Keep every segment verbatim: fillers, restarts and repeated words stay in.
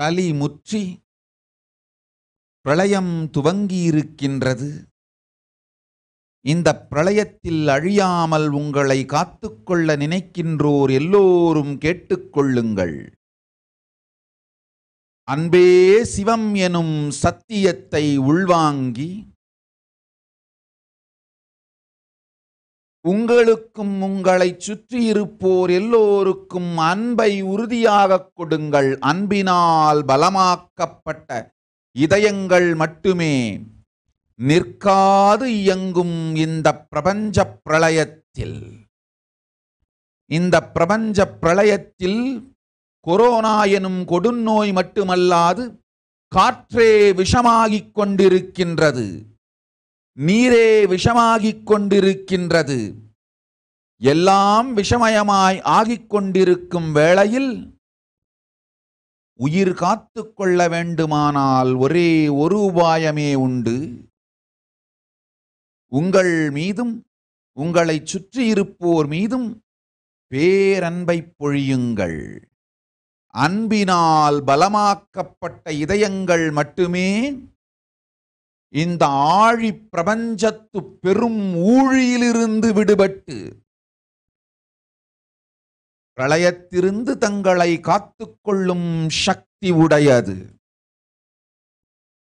கலி முற்றி பிரளயம் துவங்கி இருக்கின்றது. இந்த பிரளயத்தில் அழியாமல் உங்களை காத்துக்கொள்ள நினைக்கின்றோர் எல்லோரும் கேட்டுக்கொள்ளுங்கள். அன்பே சிவம் எனும் சத்தியத்தை உள்வாங்கி உங்களுக்கும் உங்களை சுற்றியிருப்போர் எல்லோருக்கும் அன்பை உறுதியாக கொடுங்கள். அன்பினால் பலமாக்கப்பட்ட இதயங்கள் மட்டுமே நிற்காது இயங்கும் இந்த பிரபஞ்ச பிரளயத்தில். இந்த பிரபஞ்ச பிரளயத்தில் கொரோனா எனும் கொடுநோய் மட்டுமல்லாது காற்றே விஷமாகிக் கொண்டிருக்கின்றது, நீரே விஷமாகிக் கொண்டிருக்கின்றது. எல்லாம் விஷமயமாய் ஆகிக் கொண்டிருக்கும் வேளையில் உயிர் காத்து கொள்ள வேண்டுமானால் ஒரே ஒரு உபாயமே உண்டு. உங்கள் மீதும் உங்களை சுற்றியிருப்போர் மீதும் பேரன்பை பொழியுங்கள். அன்பினால் பலமாக்கப்பட்ட இதயங்கள் மட்டுமே இந்த ஆழி பிரபஞ்சத்து பெரும் ஊழியிலிருந்து விடுபட்டு பிரளயத்திலிருந்து தங்களை காத்துக்கொள்ளும் சக்தி உடையது.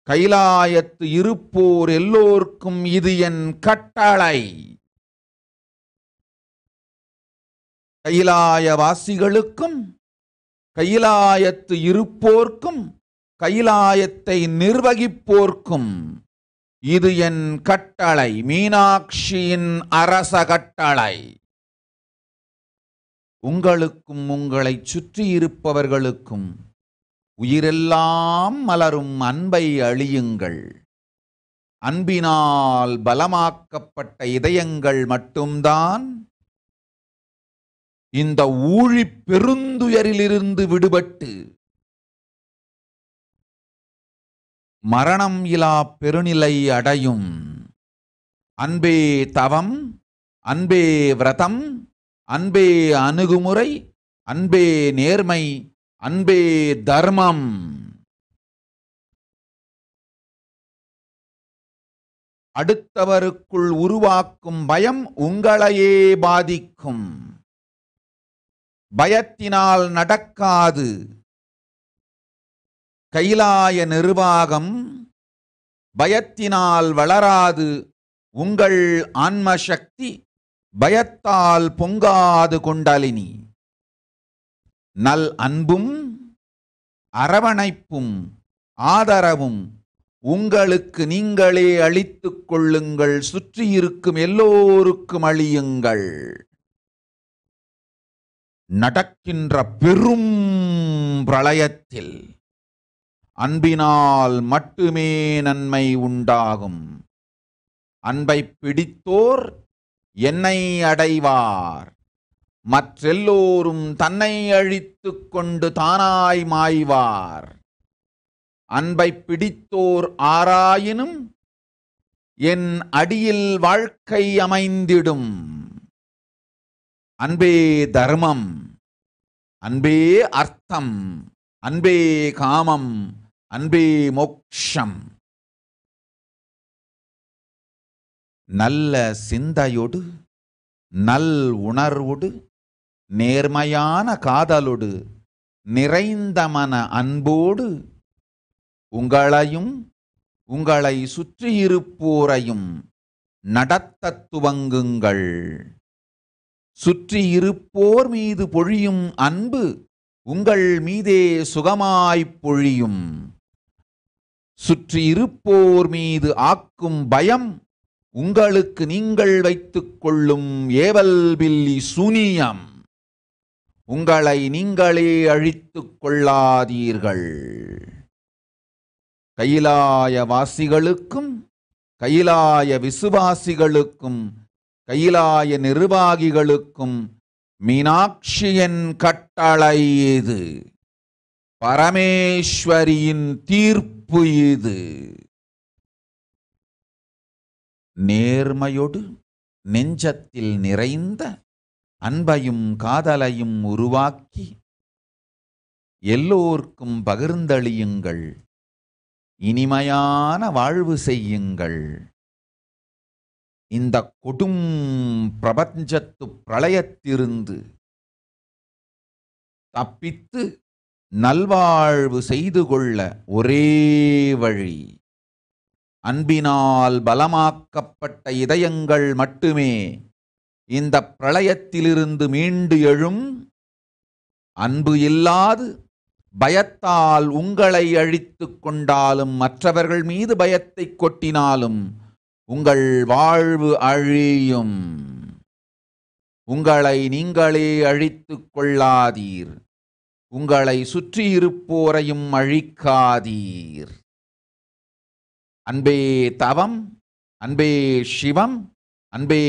கைலாயத்து இருப்போர் எல்லோருக்கும் இது என் கட்டளை. கைலாயவாசிகளுக்கும் கைலாயத்து இருப்போர்க்கும் கைலாயத்தை நிர்வகிப்போர்க்கும் இது என் கட்டளை, மீனாட்சியின் அரச கட்டளை. உங்களுக்கும் உங்களை சுற்றியிருப்பவர்களுக்கும் உயிரெல்லாம் மலரும் அன்பை அளியுங்கள். அன்பினால் பலமாக்கப்பட்ட இதயங்கள் மட்டும்தான் இந்த ஊழி பெருந்துயரிலிருந்து விடுபட்டு மரணம் இலா பெருநிலை அடையும். அன்பே தவம், அன்பே விரதம், அன்பே அணுகுமுறை, அன்பே நேர்மை, அன்பே தர்மம். அடுத்தவருக்குள் உருவாக்கும் பயம் உங்களையே பாதிக்கும். பயத்தினால் நடக்காது. கைலாய நிர்வாகம் பயத்தினால் வளராது. உங்கள் ஆன்மசக்தி பயத்தால் பொங்காது. குண்டலினி நல் அன்பும் அரவணைப்பும் ஆதரவும் உங்களுக்கு நீங்களே அளித்துக் கொள்ளுங்கள். சுற்றியிருக்கும் எல்லோருக்கும் அளியுங்கள். நடக்கின்ற பெரும் பிரளயத்தில் அன்பினால் மட்டுமே நன்மை உண்டாகும். அன்பை பிடித்தோர் என்னை அடைவார், மற்றெல்லோரும் தன்னை அழித்து கொண்டு தானாய் மாய்வார். அன்பை பிடித்தோர் ஆராயினும் என் அடியில் வாழ்க்கை அமைந்திடும். அன்பே தர்மம், அன்பே அர்த்தம், அன்பே காமம், அன்பே மோக்ஷம். நல்ல சிந்தையோடு, நல் உணர்வோடு, நேர்மையான காதலோடு, நிறைந்த மன அன்போடு உங்களையும் உங்களை சுற்றியிருப்போரையும் நடத்த துவங்குங்கள். சுற்றியிருப்போர் மீது பொழியும் அன்பு உங்கள் மீதே சுகமாய்ப் பொழியும். சுற்றியிருப்போர் மீது ஆக்கும் பயம் உங்களுக்கு நீங்கள் வைத்துக் கொள்ளும் ஏவல் பில்லி சூனியம். உங்களை நீங்களே அழித்துக் கொள்ளாதீர்கள். கைலாயவாசிகளுக்கும் கைலாய விசுவாசிகளுக்கும் கைலாய நிர்வாகிகளுக்கும் மீனாட்சியின் கட்டளை இது. பரமேஸ்வரியின் தீர்ப்பு இது. நேர்மையோடு நெஞ்சத்தில் நிறைந்த அன்பையும் காதலையும் உருவாக்கி எல்லோர்க்கும் பகிர்ந்தளியுங்கள், இனிமையான வாழ்வு செய்யுங்கள். இந்த கொடும் பிரபஞ்சத்து பிரளயத்திலிருந்து தப்பித்து நல்வாழ்வு செய்து கொள்ள ஒரே வழி அன்பினால் பலமாக்கப்பட்ட இதயங்கள் மட்டுமே இந்த பிரளயத்திலிருந்து மீண்டு எழும். அன்பு இல்லாது பயத்தால் உங்களை அழித்து கொண்டாலும் மற்றவர்கள் மீது பயத்தை கொட்டினாலும் உங்கள் வாழ்வு அழியும். உங்களை நீங்களே அழித்து கொள்ளாதீர், உங்களை சுற்றியிருப்போரையும் அழிக்காதீர். அன்பே தவம், அன்பே சிவம், அன்பே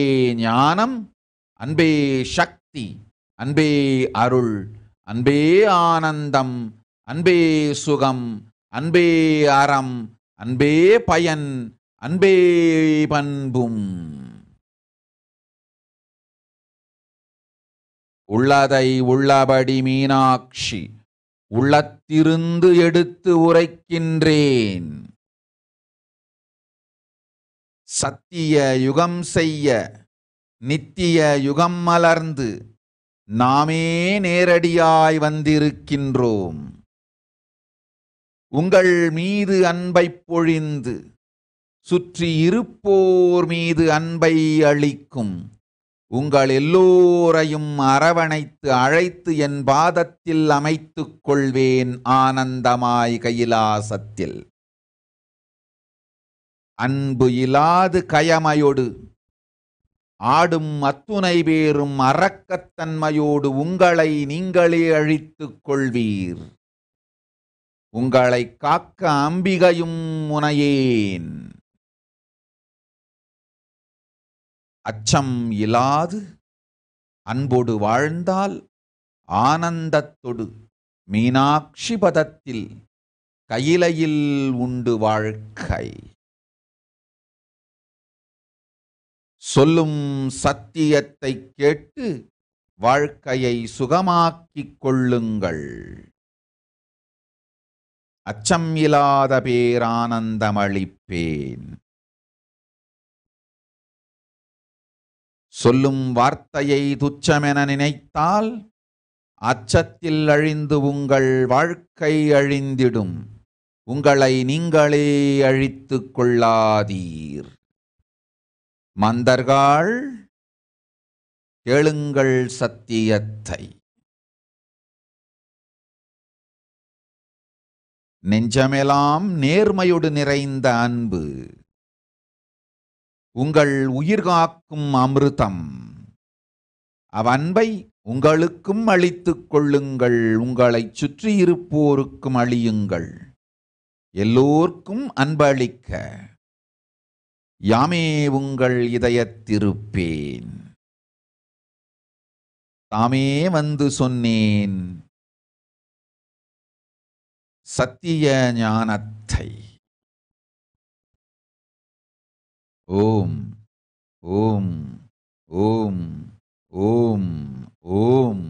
ஞானம், அன்பே சக்தி, அன்பே அருள், அன்பே ஆனந்தம், அன்பே சுகம், அன்பே அறம், அன்பே பயன், அன்பே பண்பும். உள்ளதை உள்ளபடி மீனாட்சி உள்ளத்திருந்து எடுத்து உரைக்கின்றேன். சத்திய யுகம் செய்ய நித்திய யுகம் மலர்ந்து நாமே நேரடியாய் வந்திருக்கின்றோம். உங்கள் மீது அன்பை பொழிந்து சுற்றி இருப்போர் மீது அன்பை அளிக்கும் உங்கள் எல்லோரையும் அரவணைத்து அழைத்து என் பாதத்தில் அமைத்துக் கொள்வேன் ஆனந்தமாய் கைலாசத்தில். அன்பு இலாது கயமையோடு ஆடும் அத்துணை பேரும் அரக்கத்தன்மையோடு உங்களை நீங்களே அழித்துக் கொள்வீர். உங்களை காக்க அம்பிகையும் முனையேன். அச்சம் இலாது அன்போடு வாழ்ந்தால் ஆனந்தத்தோடு மீனாட்சி பதத்தில் கையிலையில் உண்டு வாழ்க்கை. சொல்லும் சத்தியத்தை கேட்டு வாழ்க்கையை சுகமாக்கிக் கொள்ளுங்கள். அச்சம் இலாத பேரானந்தமளிப்பேன். சொல்லும் வார்த்தையை துச்சமென நினைத்தால் அச்சத்தில் அழிந்து உங்கள் வாழ்க்கை அழிந்திடும். உங்களை நீங்களே அழித்து கொள்ளாதீர். மந்தர்கள் கேளுங்கள் சத்தியத்தை. நெஞ்சமெலாம் நேர்மையோடு நிறைந்த அன்பு உங்கள் உயிர்காக்கும் அமிர்தம். அவ்வன்பை உங்களுக்கும் அளித்து கொள்ளுங்கள். உங்களை சுற்றியிருப்போருக்கும் அளியுங்கள். எல்லோர்க்கும் அன்பளிக்க யாமே உங்கள் இதயத்திருப்பேன். தாமே வந்து சொன்னேன் சத்திய ஞானத்தை. ஓம் ஓம் ஓம் ஓம் ஓம்.